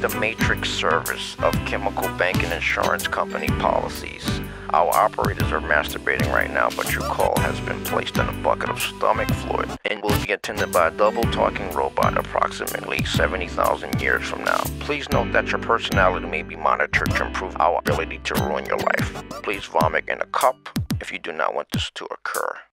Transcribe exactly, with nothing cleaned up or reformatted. the matrix service of chemical bank and insurance company policies. Our operators are masturbating right now, but your call has been placed in a bucket of stomach fluid and will be attended by a double-talking robot approximately seventy thousand years from now. Please note that your personality may be monitored to improve our ability to ruin your life. Please vomit in a cup if you do not want this to occur.